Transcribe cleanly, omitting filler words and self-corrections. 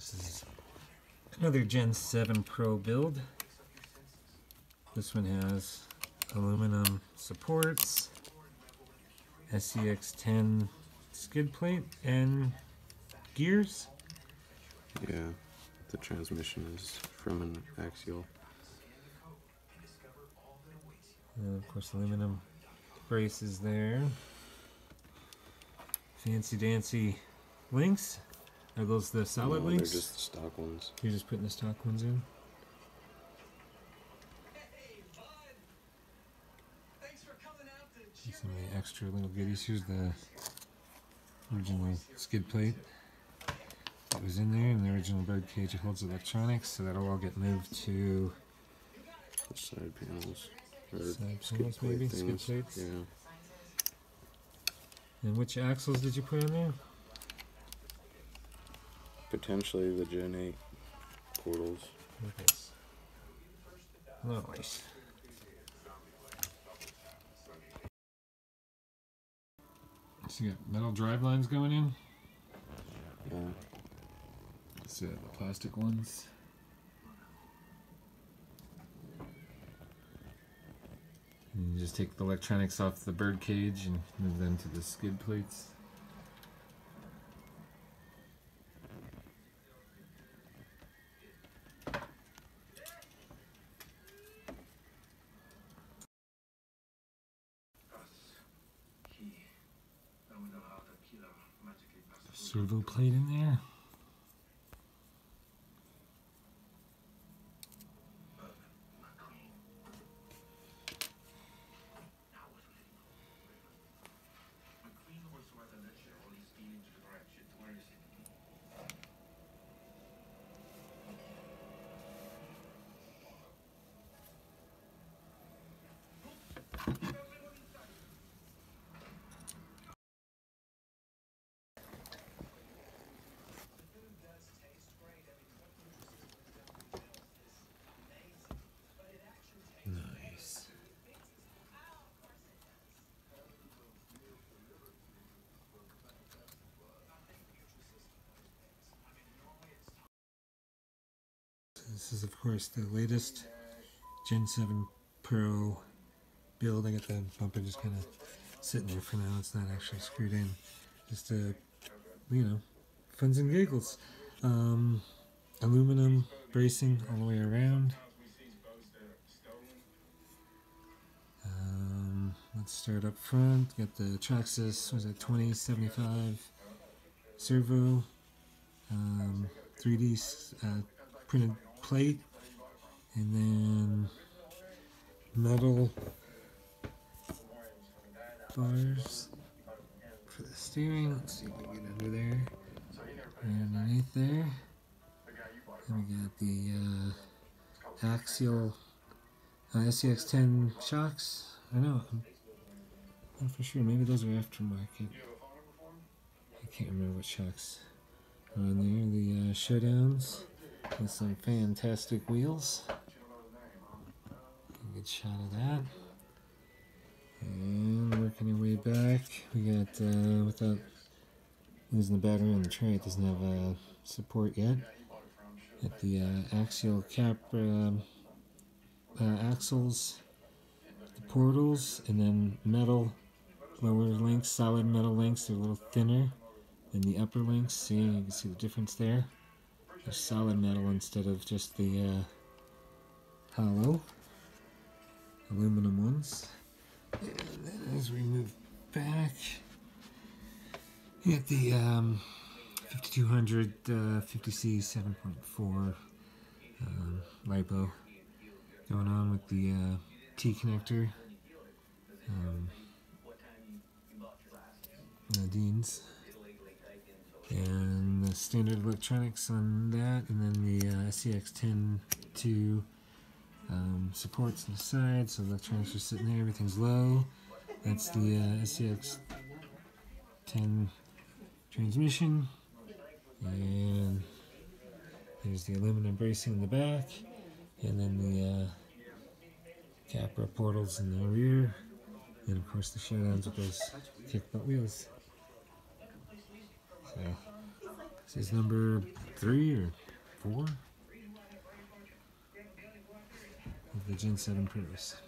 This is another Gen 7 Pro build. This one has aluminum supports, SCX10 skid plate, and gears. Yeah, the transmission is from an Axial. And of course, aluminum braces there. Fancy dancy links. Are those the solid links? They're just the stock ones. You're just putting the stock ones in? Some of the extra little goodies. Here's the original skid plate that was in there, and the original bird cage that holds electronics, so that'll all get moved to the side panels. Skid plates. Yeah. And which axles did you put on there? Potentially the Gen 8 portals. Nice. Nice. So you got metal drive lines going in. Yeah. So the plastic ones. And you just take the electronics off the bird cage and move them to the skid plates. Servo plate in there. This is, of course, the latest Gen 7 Pro build. I got the bumper just kind of sitting there for now. It's not actually screwed in. Just, you know, funs and giggles. Aluminum bracing all the way around. Let's start up front. Got the Traxxas, was it 2075 servo, 3D printed plate, and then metal bars for the steering. Let's see if we can get under there. And underneath there, and we got the Axial SCX10 shocks. I know, I'm not for sure. Maybe those are aftermarket. I can't remember what shocks are on there. The showdowns. With some fantastic wheels. A good shot of that. And working our way back, we got, without losing the battery on the tray, it doesn't have support yet. At the Axial Capra axles, the portals, and then metal lower links, solid metal links. They're a little thinner than the upper links. See, you can see the difference there. There's solid metal instead of just the hollow aluminum ones. And then as we move back, you get the 5200 50C 7.4 lipo going on with the T-connector, Deans. And the standard electronics on that, and then the SCX10 II supports on the side, so the electronics are sitting there, everything's low. That's the SCX10 transmission, and there's the aluminum bracing in the back, and then the Capra portals in the rear, and of course the showdowns with those kick butt wheels. So, Is this number 3 or 4? The Gen 7 Pros.